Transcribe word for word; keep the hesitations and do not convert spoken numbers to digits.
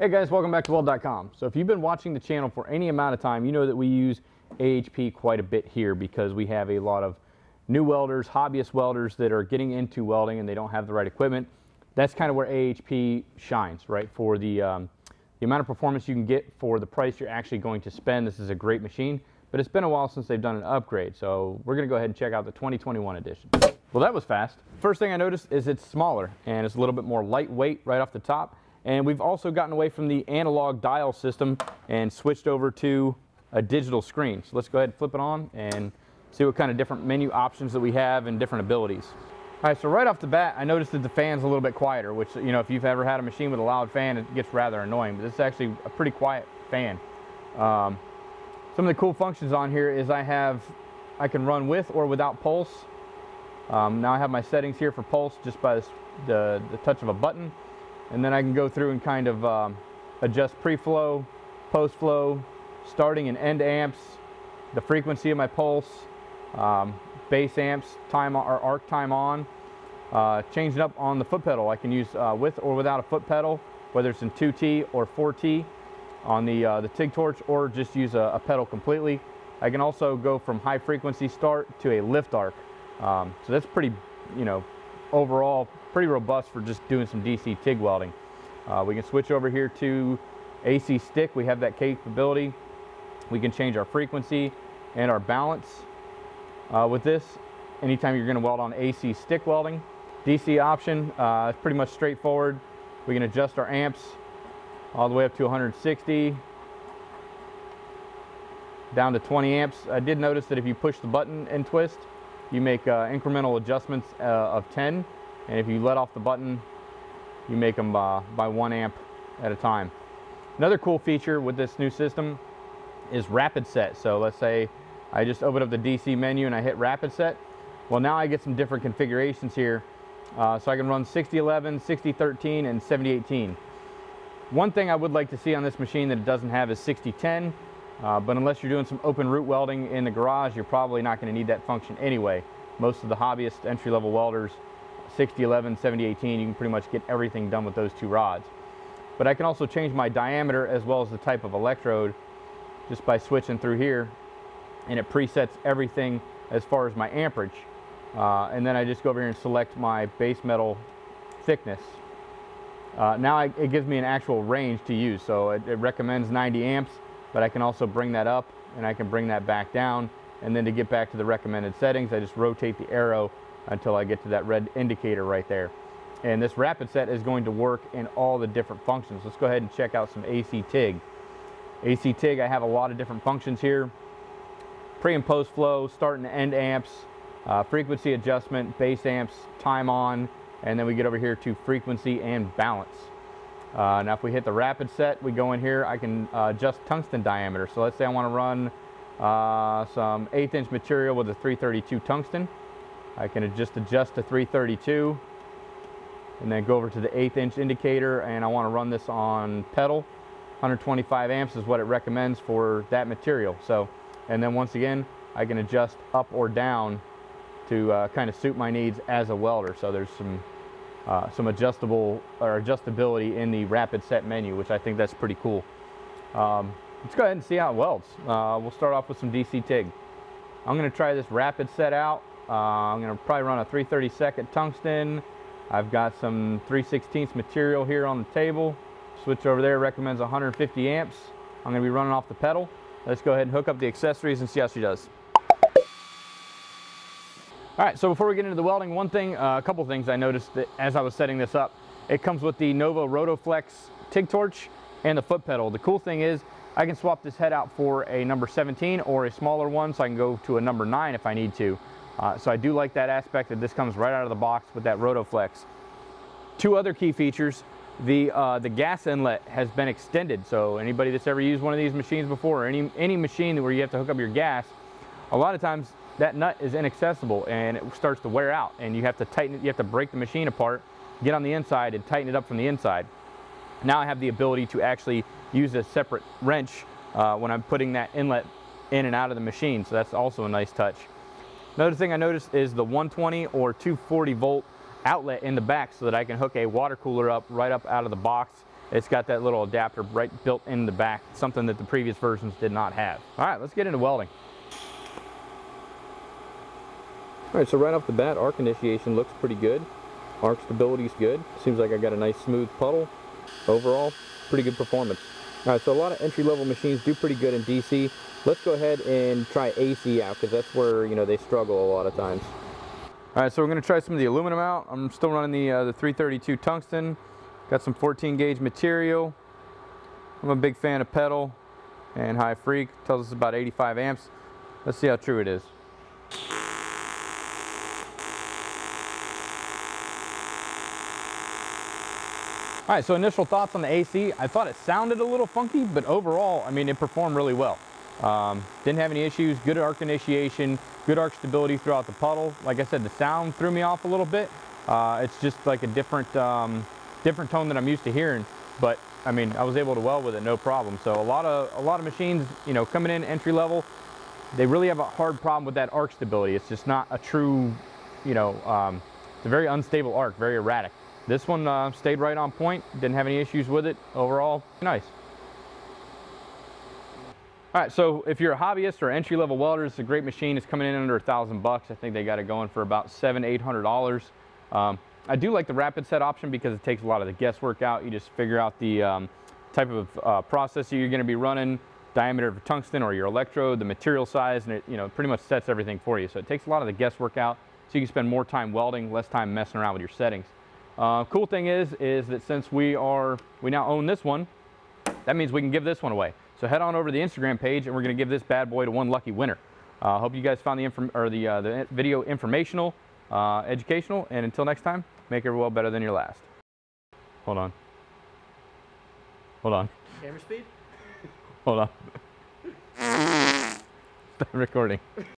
Hey guys, welcome back to Weld dot com. So if you've been watching the channel for any amount of time, you know that we use A H P quite a bit here because we have a lot of new welders, hobbyist welders that are getting into welding and they don't have the right equipment. That's kind of where A H P shines, right? For the, um, the amount of performance you can get for the price you're actually going to spend. This is a great machine, but it's been a while since they've done an upgrade. So we're gonna go ahead and check out the twenty twenty-one edition. Well, that was fast. First thing I noticed is it's smaller and it's a little bit more lightweight right off the top. And we've also gotten away from the analog dial system and switched over to a digital screen. So let's go ahead and flip it on and see what kind of different menu options that we have and different abilities. All right, so right off the bat, I noticed that the fan's a little bit quieter, which, you know, if you've ever had a machine with a loud fan, it gets rather annoying, but this is actually a pretty quiet fan. Um, some of the cool functions on here is I have, I can run with or without pulse. Um, now I have my settings here for pulse just by this, the, the touch of a button. And then I can go through and kind of um, adjust pre-flow, post-flow, starting and end amps, the frequency of my pulse, um, bass amps, time on, or arc time on, uh, changing up on the foot pedal. I can use uh, with or without a foot pedal, whether it's in two T or four T on the, uh, the TIG torch, or just use a, a pedal completely. I can also go from high frequency start to a lift arc. Um, so that's pretty, you know, overall, pretty robust for just doing some D C TIG welding. Uh, we can switch over here to A C stick. We have that capability. We can change our frequency and our balance uh, with this. Anytime you're gonna weld on A C stick welding. D C option, uh, it's pretty much straightforward. We can adjust our amps all the way up to one hundred sixty, down to twenty amps. I did notice that if you push the button and twist, you make uh, incremental adjustments uh, of ten. And if you let off the button, you make them uh, by one amp at a time. Another cool feature with this new system is rapid set. So let's say I just open up the D C menu and I hit rapid set. Well, now I get some different configurations here. Uh, so I can run sixty eleven, sixty thirteen, and seventy eighteen. One thing I would like to see on this machine that it doesn't have is sixty ten, uh, but unless you're doing some open root welding in the garage, you're probably not gonna need that function anyway. Most of the hobbyist entry-level welders, sixty eleven, seventy eighteen, you can pretty much get everything done with those two rods. But I can also change my diameter as well as the type of electrode just by switching through here, and it presets everything as far as my amperage. Uh, and then I just go over here and select my base metal thickness. Uh, now I, it gives me an actual range to use, so it, it recommends ninety amps, but I can also bring that up and I can bring that back down. And then to get back to the recommended settings, I just rotate the arrow until I get to that red indicator right there. And this rapid set is going to work in all the different functions. Let's go ahead and check out some A C TIG. A C TIG, I have a lot of different functions here. Pre and post flow, start and end amps, uh, frequency adjustment, bass amps, time on, and then we get over here to frequency and balance. Uh, now if we hit the rapid set, we go in here, I can uh, adjust tungsten diameter. So let's say I wanna run uh, some eighth inch material with a three thirty-two tungsten. I can just adjust to three thirty-two and then go over to the eighth inch indicator, and I want to run this on pedal. one hundred twenty-five amps is what it recommends for that material. So, and then once again, I can adjust up or down to uh, kind of suit my needs as a welder. So there's some, uh, some adjustable or adjustability in the rapid set menu, which I think that's pretty cool. Um, let's go ahead and see how it welds. Uh, we'll start off with some D C TIG. I'm going to try this rapid set out. Uh, I'm going to probably run a three thirty-second tungsten. I've got some three sixteenths material here on the table. Switch over there, recommends one hundred fifty amps. I'm going to be running off the pedal. Let's go ahead and hook up the accessories and see how she does. All right, so before we get into the welding, one thing, uh, a couple things I noticed that as I was setting this up. It comes with the Nova Rotoflex TIG torch and the foot pedal. The cool thing is I can swap this head out for a number seventeen or a smaller one, so I can go to a number nine if I need to. Uh, so I do like that aspect that this comes right out of the box with that Rotoflex. Two other key features, the, uh, the gas inlet has been extended. So anybody that's ever used one of these machines before, or any, any machine where you have to hook up your gas, a lot of times that nut is inaccessible and it starts to wear out and you have to tighten it, you have to break the machine apart, get on the inside and tighten it up from the inside. Now I have the ability to actually use a separate wrench uh, when I'm putting that inlet in and out of the machine. So that's also a nice touch. Another thing I noticed is the one twenty or two forty volt outlet in the back so that I can hook a water cooler up right up out of the box It's got that little adapter right built in the back, something that the previous versions did not have. All right, let's get into welding. All right, so right off the bat, arc initiation looks pretty good. Arc stability is good. Seems like I got a nice smooth puddle. Overall, pretty good performance. All right, so a lot of entry-level machines do pretty good in D C. Let's go ahead and try A C out, because that's where, you know, they struggle a lot of times. All right, so we're going to try some of the aluminum out. I'm still running the, uh, the three thirty-two tungsten. Got some fourteen gauge material. I'm a big fan of pedal and high freak. Tells us about eighty-five amps. Let's see how true it is. All right, so initial thoughts on the A C. I thought it sounded a little funky, but overall, I mean, it performed really well. Um, didn't have any issues, good arc initiation, good arc stability throughout the puddle. Like I said, the sound threw me off a little bit. Uh, it's just like a different, um, different tone that I'm used to hearing, but I mean, I was able to weld with it, no problem. So a lot of a lot of machines, you know, coming in entry level, they really have a hard problem with that arc stability. It's just not a true, you know, um, it's a very unstable arc, very erratic. This one uh, stayed right on point, didn't have any issues with it. Overall, nice. All right, so if you're a hobbyist or entry level welder, it's a great machine. It's coming in under a thousand bucks. I think they got it going for about seven, eight hundred dollars. Um, I do like the rapid set option because it takes a lot of the guesswork out. You just figure out the um, type of uh, processor you're going to be running, diameter of your tungsten or your electrode, the material size, and it, you know, pretty much sets everything for you. So it takes a lot of the guesswork out, so you can spend more time welding, less time messing around with your settings. Uh, cool thing is, is that since we are we now own this one, that means we can give this one away. So head on over to the Instagram page, and we're going to give this bad boy to one lucky winner. I uh, hope you guys found the inform or the uh, the video informational, uh, educational, and until next time. Make every weld better than your last. Hold on. Hold on. Camera speed? Hold on. Stop recording.